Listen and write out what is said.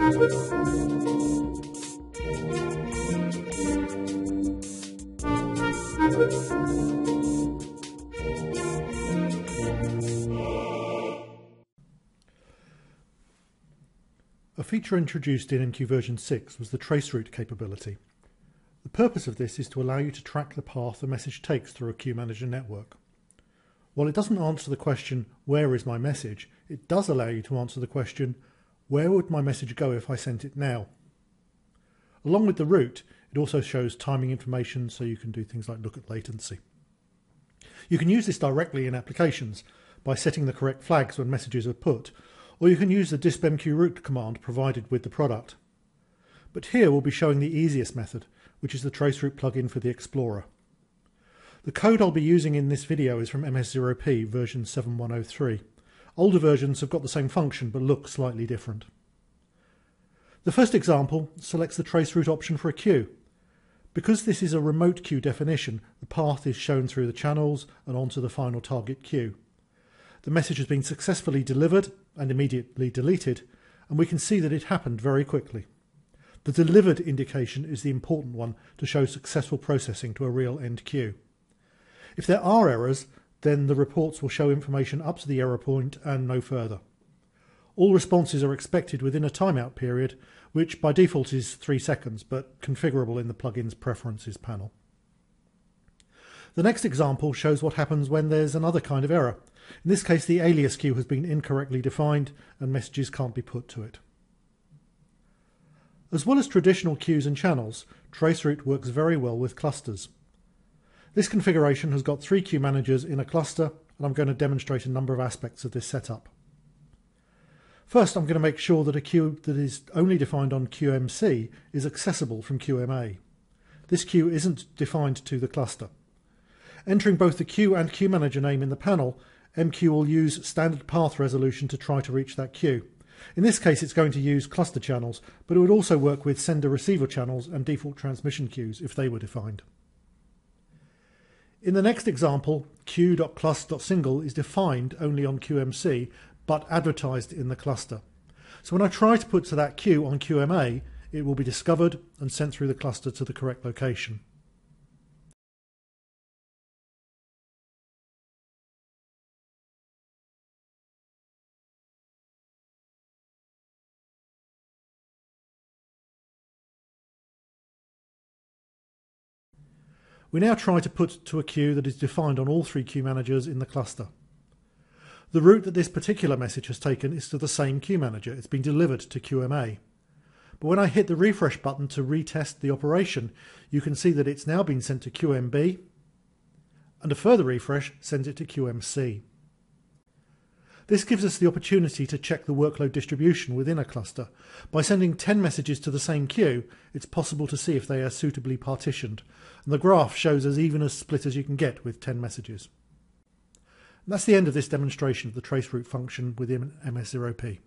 A feature introduced in MQ version 6 was the Traceroute capability. The purpose of this is to allow you to track the path a message takes through a queue manager network. While it doesn't answer the question, where is my message, it does allow you to answer the question, where would my message go if I sent it now? Along with the route, it also shows timing information, so you can do things like look at latency. You can use this directly in applications by setting the correct flags when messages are put, or you can use the DispMQ route command provided with the product. But here we'll be showing the easiest method, which is the Traceroute plugin for the Explorer. The code I'll be using in this video is from MS0P version 7103. Older versions have got the same function but look slightly different. The first example selects the Traceroute option for a queue. Because this is a remote queue definition, the path is shown through the channels and onto the final target queue. The message has been successfully delivered and immediately deleted, and we can see that it happened very quickly. The delivered indication is the important one to show successful processing to a real end queue. If there are errors, then the reports will show information up to the error point and no further. All responses are expected within a timeout period, which by default is 3 seconds, but configurable in the plugin's preferences panel. The next example shows what happens when there's another kind of error. In this case, the alias queue has been incorrectly defined and messages can't be put to it. As well as traditional queues and channels, Traceroute works very well with clusters. This configuration has got 3 queue managers in a cluster, and I'm going to demonstrate a number of aspects of this setup. First, I'm going to make sure that a queue that is only defined on QMC is accessible from QMA. This queue isn't defined to the cluster. Entering both the queue and queue manager name in the panel, MQ will use standard path resolution to try to reach that queue. In this case, it's going to use cluster channels, but it would also work with sender-receiver channels and default transmission queues if they were defined. In the next example, queue.clust.single is defined only on QMC, but advertised in the cluster. So when I try to put to that queue on QMA, it will be discovered and sent through the cluster to the correct location. We now try to put to a queue that is defined on all 3 queue managers in the cluster. The route that this particular message has taken is to the same queue manager. It's been delivered to QMA. But when I hit the refresh button to retest the operation, you can see that it's now been sent to QMB, and a further refresh sends it to QMC. This gives us the opportunity to check the workload distribution within a cluster. By sending 10 messages to the same queue, it's possible to see if they are suitably partitioned, and the graph shows as even a split as you can get with 10 messages. And that's the end of this demonstration of the Traceroute function within MS0P.